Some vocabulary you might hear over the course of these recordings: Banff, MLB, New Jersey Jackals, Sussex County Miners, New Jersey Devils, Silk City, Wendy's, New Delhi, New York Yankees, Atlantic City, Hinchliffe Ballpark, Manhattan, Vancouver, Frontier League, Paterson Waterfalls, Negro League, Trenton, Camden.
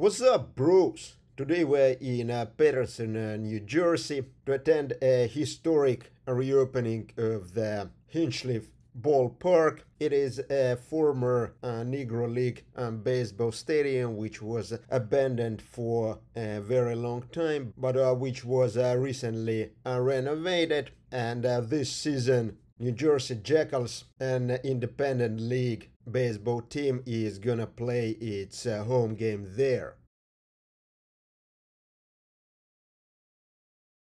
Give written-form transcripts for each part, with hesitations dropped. What's up, bros? Today we're in Paterson, New Jersey to attend a historic reopening of the Hinchliffe Ballpark. It is a former Negro League baseball stadium which was abandoned for a very long time, but which was recently renovated, and this season New Jersey Jackals, an independent league baseball team, is gonna play its home game there.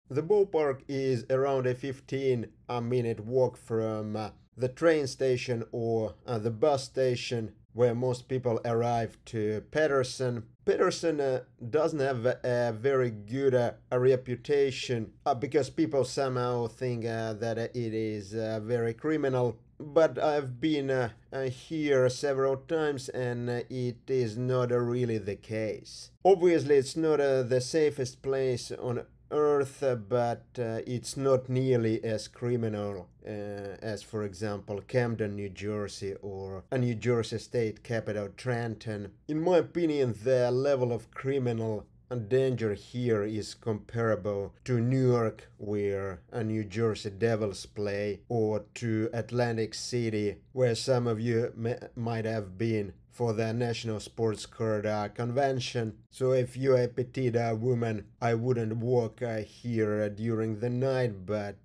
The ballpark is around a 15-minute walk from the train station or the bus station where most people arrive to Paterson. Paterson doesn't have a very good reputation because people somehow think that it is very criminal. But I've been here several times and it is not really the case. Obviously it's not the safest place on Earth, but it's not nearly as criminal as, for example, Camden, New Jersey, or a New Jersey state capital, Trenton. In my opinion, the level of criminal danger here is comparable to New York, where New Jersey Devils play, or to Atlantic City, where some of you might have been for the National Sports Card Convention. So if you're a petite woman, I wouldn't walk here during the night, but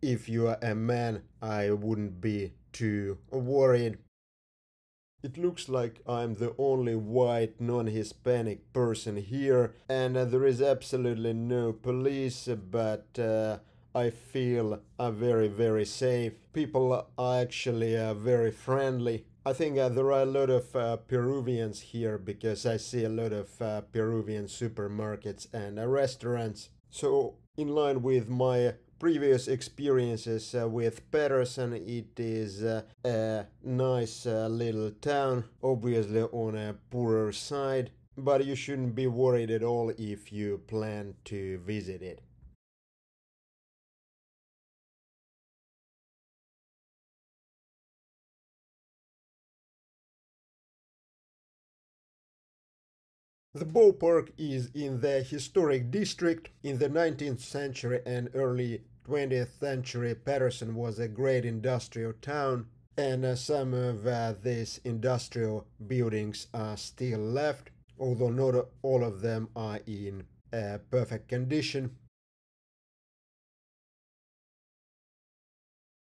if you're a man, I wouldn't be too worried. It looks like I'm the only white, non-Hispanic person here, and there is absolutely no police, but I feel very, very safe. People are actually very friendly. I think there are a lot of Peruvians here because I see a lot of Peruvian supermarkets and restaurants. So, in line with my previous experiences with Paterson, it is a nice little town, obviously on a poorer side, but you shouldn't be worried at all if you plan to visit it. The ballpark is in the historic district. In the 19th century and early 20th century, Paterson was a great industrial town, and some of these industrial buildings are still left, although not all of them are in perfect condition.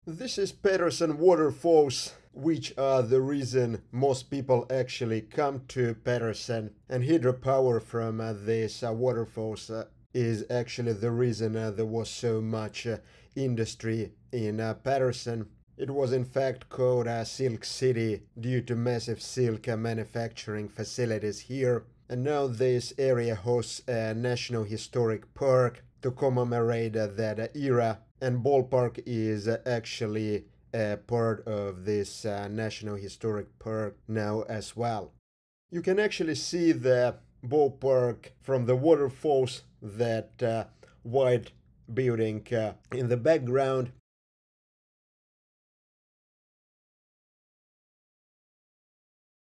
This is Paterson Waterfalls, which are the reason most people actually come to Paterson, and hydropower from these waterfalls is actually the reason there was so much industry in Paterson. It was in fact called Silk City due to massive silk manufacturing facilities here, and now this area hosts a National Historic Park to commemorate that era, and ballpark is actually a part of this National Historic Park now as well. You can actually see the ballpark from the waterfalls, that white building in the background.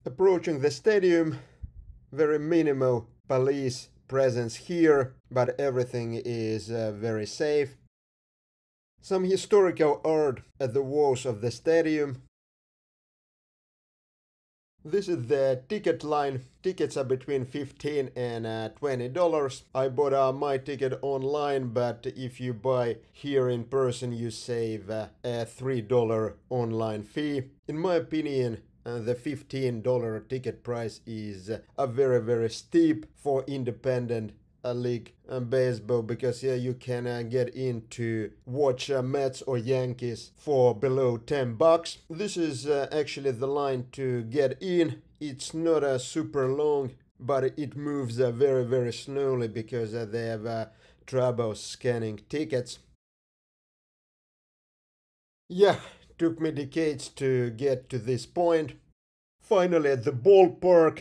Approaching the stadium, very minimal police presence here, but everything is very safe. Some historical art at the walls of the stadium. This is the ticket line. Tickets are between $15 and $20. I bought my ticket online, but if you buy here in person, you save a $3 online fee. In my opinion, the $15 ticket price is very, very steep for independent league baseball, because here you can get in to watch Mets or Yankees for below $10. This is actually the line to get in. It's not super long, but it moves very, very slowly because they have trouble scanning tickets. Yeah, took me decades to get to this point. Finally at the ballpark,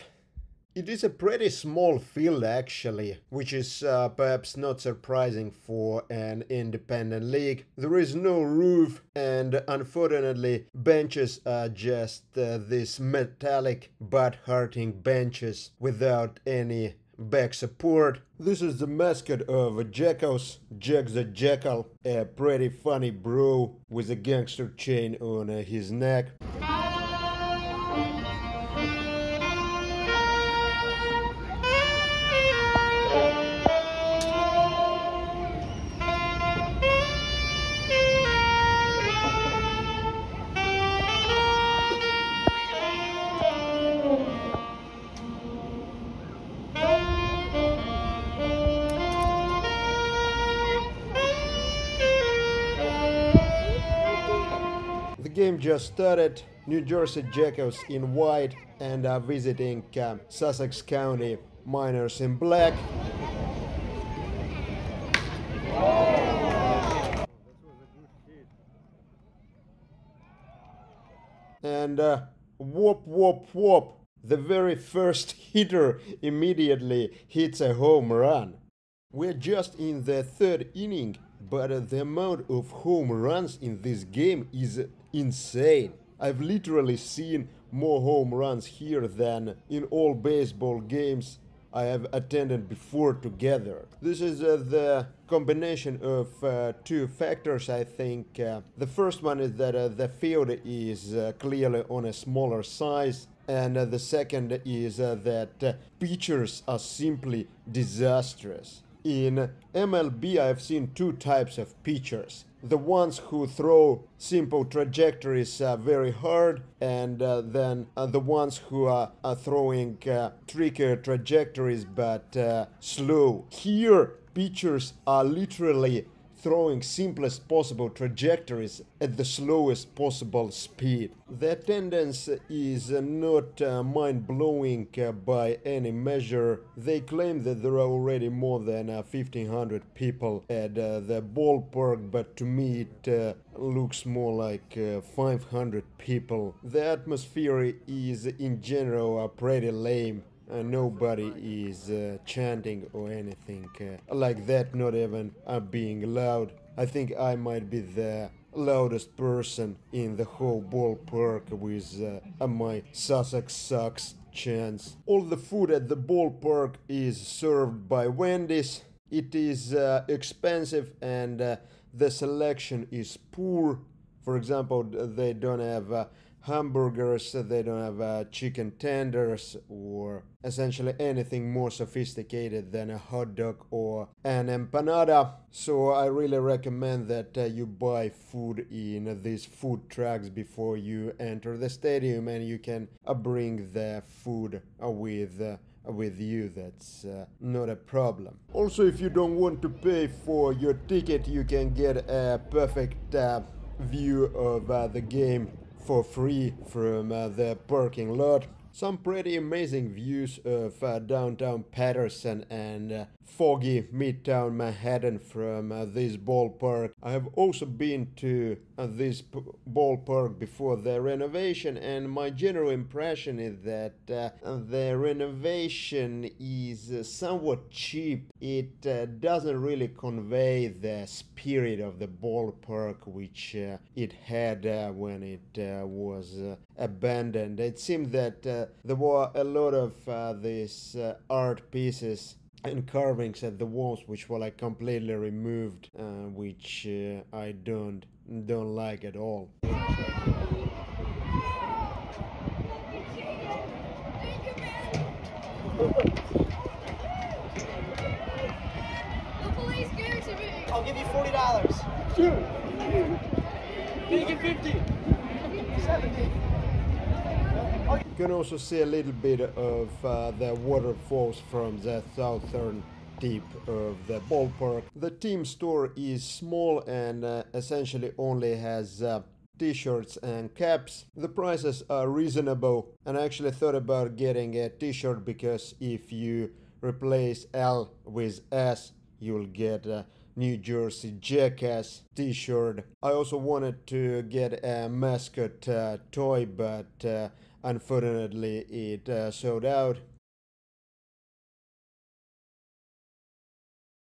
It is a pretty small field actually, which is perhaps not surprising for an independent league. There is no roof and unfortunately benches are just these metallic but hurting benches without any back support. This is the mascot of Jackals, Jack the Jackal, a pretty funny bro with a gangster chain on his neck. The game just started. New Jersey Jackals in white and are visiting Sussex County Miners in black. And whoop, whoop, whoop. The very first hitter immediately hits a home run. We're just in the third inning, but the amount of home runs in this game is insane. I've literally seen more home runs here than in all baseball games I have attended before together. This is the combination of two factors, I think. The first one is that the field is clearly on a smaller size, and the second is that pitchers are simply disastrous. In MLB I've seen two types of pitchers. The ones who throw simple trajectories very hard, and then the ones who are throwing trickier trajectories but slow. Here pitchers are literally throwing simplest possible trajectories at the slowest possible speed. The attendance is not mind-blowing by any measure. They claim that there are already more than 1,500 people at the ballpark, but to me it looks more like 500 people. The atmosphere is in general pretty lame. Nobody is chanting or anything like that, not even being loud. I think I might be the loudest person in the whole ballpark with my Sussex Sucks chants. All the food at the ballpark is served by Wendy's. It is expensive and the selection is poor. For example, they don't have hamburgers, they don't have chicken tenders or essentially anything more sophisticated than a hot dog or an empanada. So I really recommend that you buy food in these food trucks before you enter the stadium, and you can bring the food with you. That's not a problem. Also, if you don't want to pay for your ticket, you can get a perfect view of the game for free from the parking lot. Some pretty amazing views of downtown Paterson and foggy midtown Manhattan from this ballpark. I have also been to this ballpark before the renovation, and my general impression is that the renovation is somewhat cheap. It doesn't really convey the spirit of the ballpark which it had when it was abandoned. It seemed that there were a lot of these art pieces and carvings at the walls which were like completely removed, which I don't like at all. The police gave to me. I'll give you $40. Sure. You get 50. 70. You can also see a little bit of the waterfalls from the southern tip of the ballpark. The team store is small and essentially only has t-shirts and caps. The prices are reasonable, and I actually thought about getting a t-shirt because if you replace L with S, you'll get a New Jersey Jackass t-shirt. I also wanted to get a mascot toy, but unfortunately it sold out.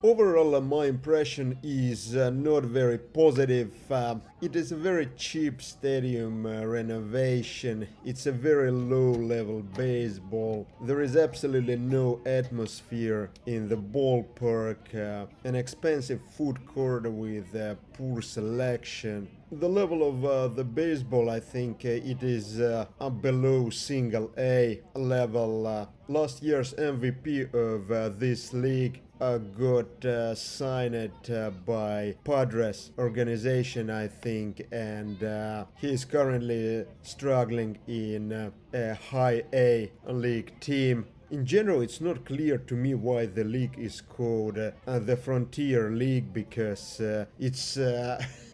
Overall, my impression is not very positive. It is a very cheap stadium renovation. It's a very low-level baseball. There is absolutely no atmosphere in the ballpark. An expensive food court with poor selection. The level of the baseball, I think it is below single A level. Last year's MVP of this league got signed by Padres organization, I think, and he is currently struggling in a high A league team. In general, it's not clear to me why the league is called the Frontier League, because it's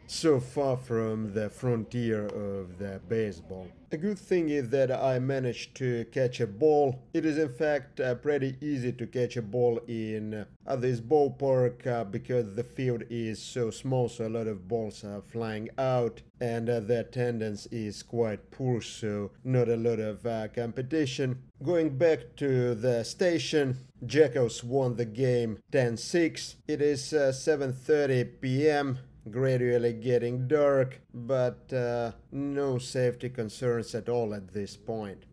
so far from the frontier of the baseball. A good thing is that I managed to catch a ball. It is in fact pretty easy to catch a ball in this ballpark because the field is so small, so a lot of balls are flying out, and the attendance is quite poor, so not a lot of competition. Going back to the station, Jackals won the game 10-6. It is 7:30 p.m. Gradually getting dark, but no safety concerns at all at this point.